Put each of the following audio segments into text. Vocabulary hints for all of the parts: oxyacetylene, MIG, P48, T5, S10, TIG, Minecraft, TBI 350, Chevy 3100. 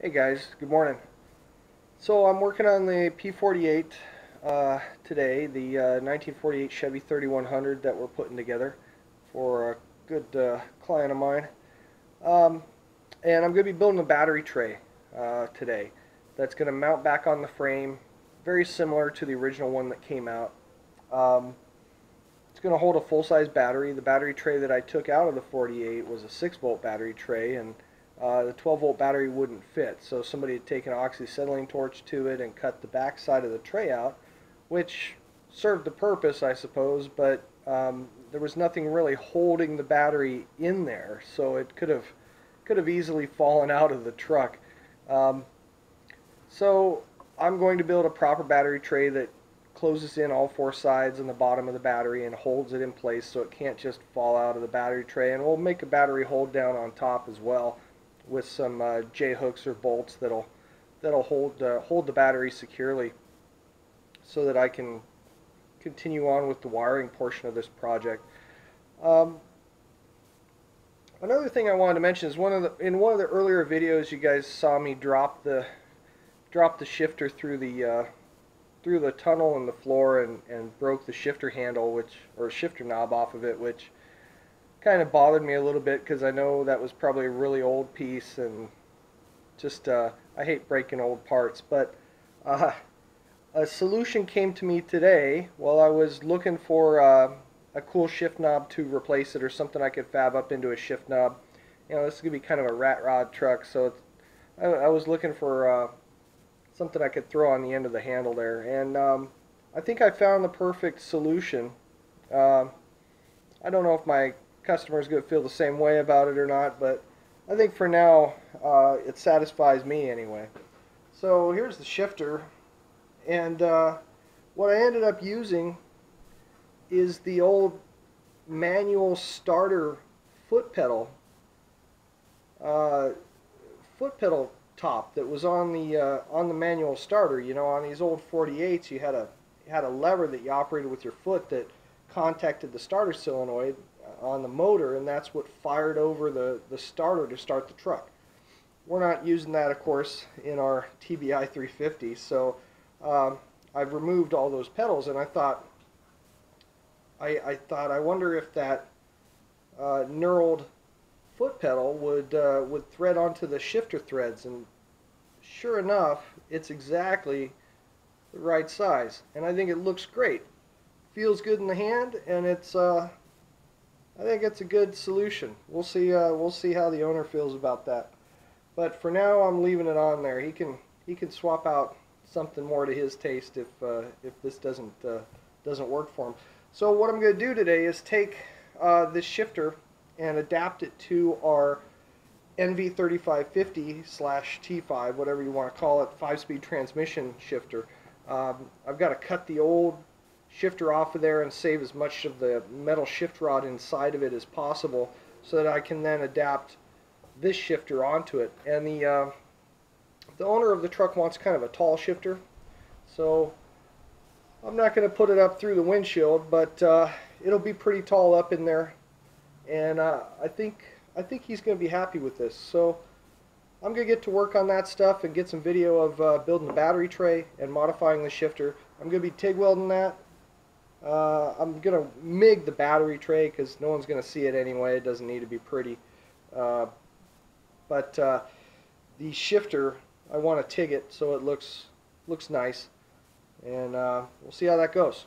Hey guys, good morning. So I'm working on the P48 today, the 1948 Chevy 3100 that we're putting together for a good client of mine. And I'm going to be building a battery tray today that's going to mount back on the frame, very similar to the original one that came out. It's going to hold a full-size battery. The battery tray that I took out of the 48 was a 6-volt battery tray, and the 12-volt battery wouldn't fit, so somebody had taken an oxyacetylene torch to it and cut the back side of the tray out, which served the purpose, I suppose, but there was nothing really holding the battery in there, so it could have easily fallen out of the truck. So I'm going to build a proper battery tray that closes in all four sides and the bottom of the battery and holds it in place so it can't just fall out of the battery tray, and we'll make a battery hold down on top as well with some J-hooks or bolts that'll hold the battery securely, so that I can continue on with the wiring portion of this project. Another thing I wanted to mention is in one of the earlier videos you guys saw me drop the shifter through the tunnel in the floor and broke the shifter handle, or shifter knob off of it, which kind of bothered me a little bit because I know that was probably a really old piece, and just I hate breaking old parts. But a solution came to me today while I was looking for a cool shift knob to replace it, or something I could fab up into a shift knob. You know, this is gonna be kind of a rat rod truck, so I was looking for something I could throw on the end of the handle there, and I think I found the perfect solution. I don't know if my customer's going to feel the same way about it or not, but I think for now it satisfies me anyway. So here's the shifter, and what I ended up using is the old manual starter foot pedal top that was on the manual starter. You know, on these old 48s you had a lever that you operated with your foot that contacted the starter solenoid on the motor, and that's what fired over the starter to start the truck. We're not using that, of course, in our TBI 350, so I've removed all those pedals, and I thought I wonder if that knurled foot pedal would thread onto the shifter threads, and sure enough, it's exactly the right size, and I think it looks great. Feels good in the hand, and it's I think it's a good solution. We'll see how the owner feels about that, but for now I'm leaving it on there. He can swap out something more to his taste if this doesn't work for him. So what I'm going to do today is take this shifter and adapt it to our NV3550/T5, whatever you want to call it, 5-speed transmission shifter. I've got to cut the old shifter off of there and save as much of the metal shift rod inside of it as possible, so that I can then adapt this shifter onto it. And the owner of the truck wants kind of a tall shifter, so I'm not going to put it up through the windshield, but it'll be pretty tall up in there. And I think he's going to be happy with this. So I'm going to get to work on that stuff and get some video of building the battery tray and modifying the shifter. I'm going to be TIG welding that. I'm going to MIG the battery tray because no one's going to see it anyway. It doesn't need to be pretty. But the shifter, I want to TIG it so it looks nice. And we'll see how that goes.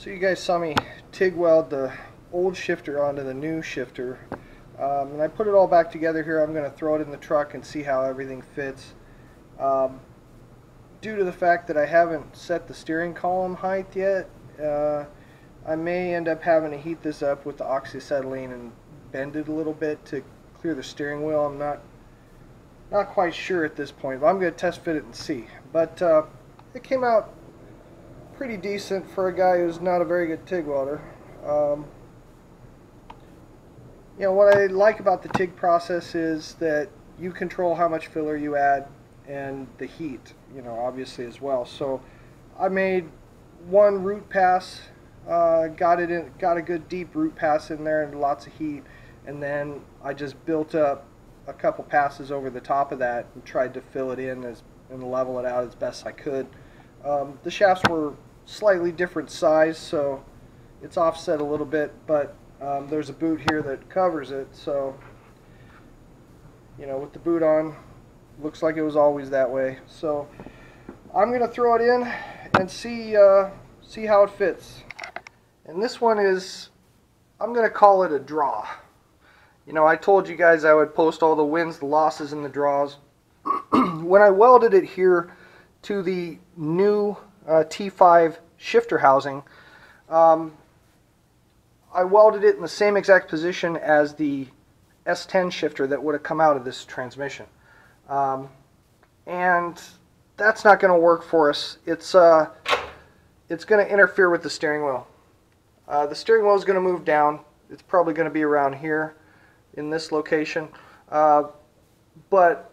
So you guys saw me TIG weld the old shifter onto the new shifter, and I put it all back together here. I'm going to throw it in the truck and see how everything fits. Due to the fact that I haven't set the steering column height yet, I may end up having to heat this up with the oxyacetylene and bend it a little bit to clear the steering wheel. I'm not quite sure at this point, but I'm going to test fit it and see. But it came out pretty decent for a guy who's not a very good TIG welder. You know, what I like about the TIG process is that you control how much filler you add and the heat, you know, obviously as well. So I made one root pass, got a good deep root pass in there and lots of heat, and then I just built up a couple passes over the top of that and tried to fill it in and level it out as best I could. The shafts were slightly different size, so it's offset a little bit, but there's a boot here that covers it, so you know, with the boot on, looks like it was always that way. So I'm gonna throw it in and see how it fits. And this one is, I'm gonna call it a draw. You know, I told you guys I would post all the wins, the losses, and the draws. When I welded it here to the new T5 shifter housing, I welded it in the same exact position as the S10 shifter that would have come out of this transmission. And that's not going to work for us. It's going to interfere with the steering wheel. The steering wheel is going to move down. It's probably going to be around here in this location. But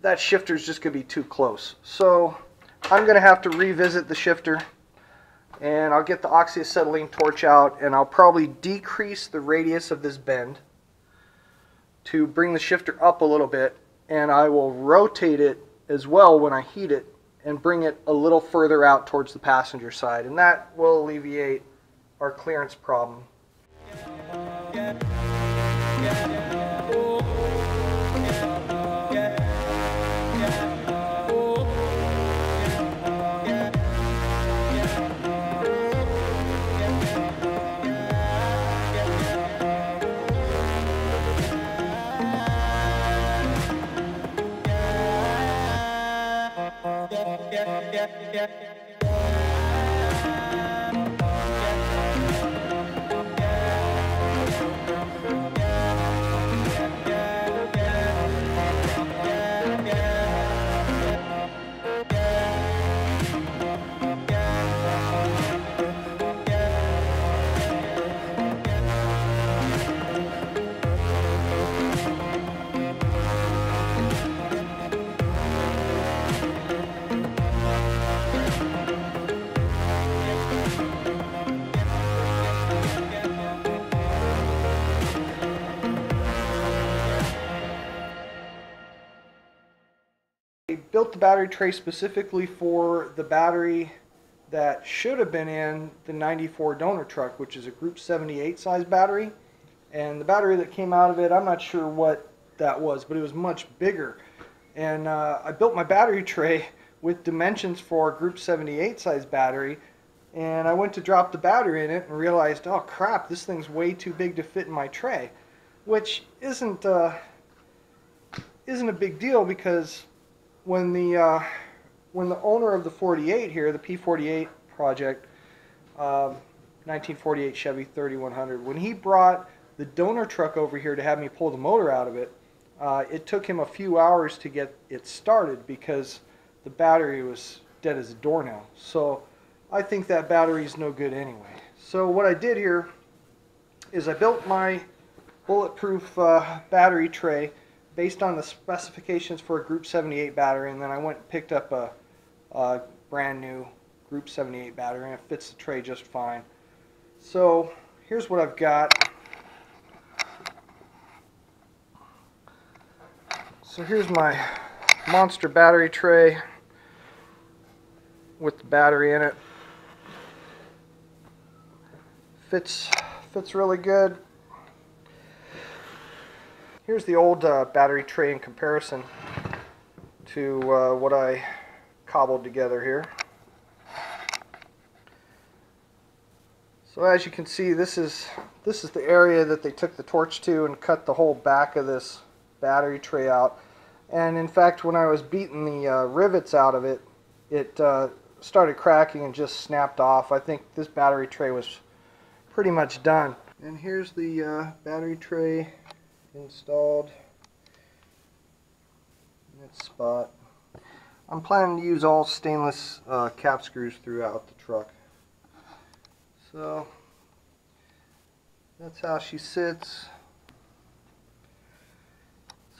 that shifter is just going to be too close. So I'm going to have to revisit the shifter, and I'll get the oxyacetylene torch out, and I'll probably decrease the radius of this bend to bring the shifter up a little bit, and I will rotate it as well when I heat it and bring it a little further out towards the passenger side, and that will alleviate our clearance problem. Built the battery tray specifically for the battery that should have been in the 94 donor truck, which is a group 78 size battery, and the battery that came out of it, I'm not sure what that was, but it was much bigger. And I built my battery tray with dimensions for a group 78 size battery, and I went to drop the battery in it and realized, oh crap, this thing's way too big to fit in my tray, which isn't a big deal, because when the owner of the 48 here, the P48 project, 1948 Chevy 3100, when he brought the donor truck over here to have me pull the motor out of it, it took him a few hours to get it started because the battery was dead as a doornail. So I think that battery is no good anyway. So what I did here is I built my bulletproof battery tray based on the specifications for a Group 78 battery, and then I went and picked up a brand new Group 78 battery, and it fits the tray just fine. So here's what I've got. So here's my monster battery tray with the battery in it. Fits really good. Here's the old battery tray in comparison to what I cobbled together here. So as you can see, this is the area that they took the torch to and cut the whole back of this battery tray out. And in fact, when I was beating the rivets out of it, it started cracking and just snapped off. I think this battery tray was pretty much done. And here's the battery tray installed in its spot. I'm planning to use all stainless cap screws throughout the truck. So that's how she sits.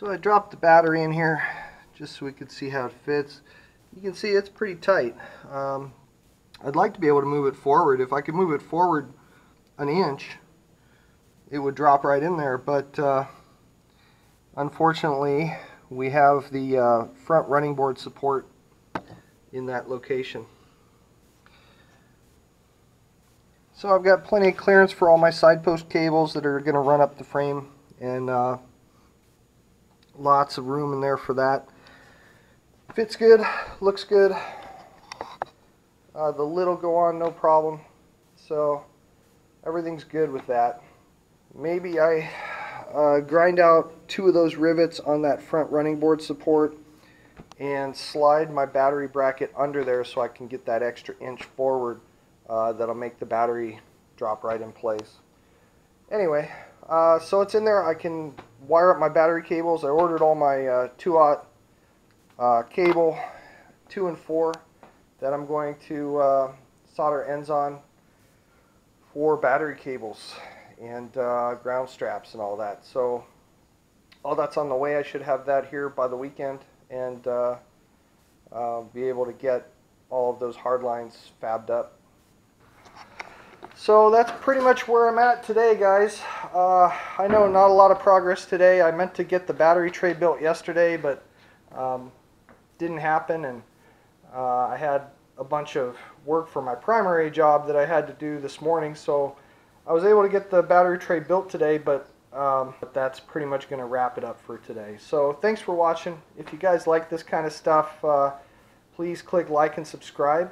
So I dropped the battery in here just so we could see how it fits. You can see it's pretty tight. I'd like to be able to move it forward. If I could move it forward an inch, it would drop right in there, but unfortunately we have the front running board support in that location. So I've got plenty of clearance for all my side post cables that are going to run up the frame, and lots of room in there for that. Fits good, looks good. The lid will go on no problem, so everything's good with that. Maybe I grind out two of those rivets on that front running board support and slide my battery bracket under there so I can get that extra inch forward. That'll make the battery drop right in place. Anyway, so it's in there. I can wire up my battery cables. I ordered all my 2-aught cable 2 and 4 that I'm going to solder ends on for battery cables and ground straps and all that. So all that's on the way. I should have that here by the weekend and be able to get all of those hard lines fabbed up. So that's pretty much where I'm at today, guys. I know not a lot of progress today. I meant to get the battery tray built yesterday, but didn't happen, and I had a bunch of work for my primary job that I had to do this morning, so I was able to get the battery tray built today, but that's pretty much going to wrap it up for today. So thanks for watching. If you guys like this kind of stuff, please click like and subscribe.